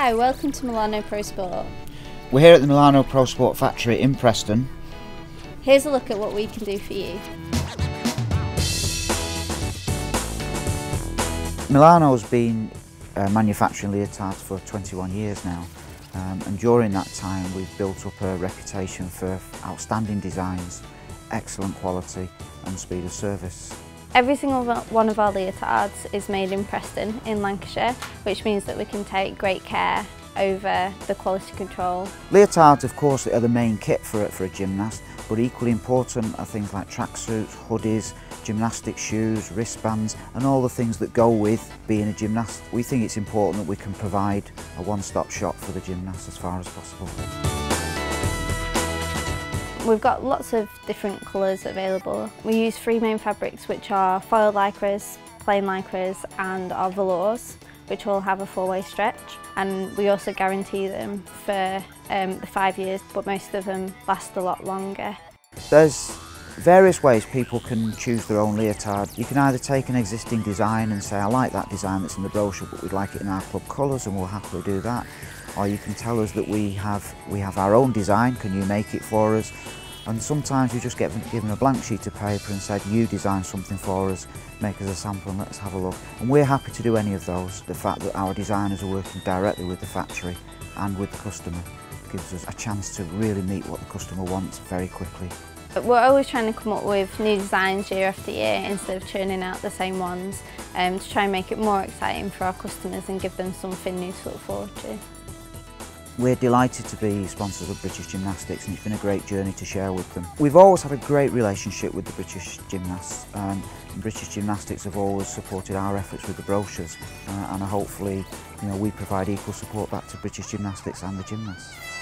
Hi, welcome to Milano Pro Sport. We're here at the Milano Pro Sport factory in Preston. Here's a look at what we can do for you. Milano's been manufacturing leotards for 21 years now, and during that time we've built up a reputation for outstanding designs, excellent quality and speed of service. Every single one of our leotards is made in Preston in Lancashire, which means that we can take great care over the quality control. Leotards, of course, are the main kit for a gymnast, but equally important are things like tracksuits, hoodies, gymnastic shoes, wristbands and all the things that go with being a gymnast. We think it's important that we can provide a one-stop shop for the gymnast as far as possible. We've got lots of different colours available. We use three main fabrics, which are foil lycras, plain lycras and our velours, which all have a four-way stretch, and we also guarantee them for the 5 years, but most of them last a lot longer. There's various ways people can choose their own leotard. You can either take an existing design and say, I like that design that's in the brochure, but we'd like it in our club colours, and we'll happily do that. Or you can tell us that we have our own design, can you make it for us? And sometimes you just get given a blank sheet of paper and said, you design something for us, make us a sample and let us have a look. And we're happy to do any of those. The fact that our designers are working directly with the factory and with the customer gives us a chance to really meet what the customer wants very quickly. But we're always trying to come up with new designs year after year instead of churning out the same ones, to try and make it more exciting for our customers and give them something new to look forward to. We're delighted to be sponsors of British Gymnastics, and it's been a great journey to share with them. We've always had a great relationship with the British gymnasts, and British Gymnastics have always supported our efforts with the brochures, and hopefully we provide equal support back to British Gymnastics and the gymnasts.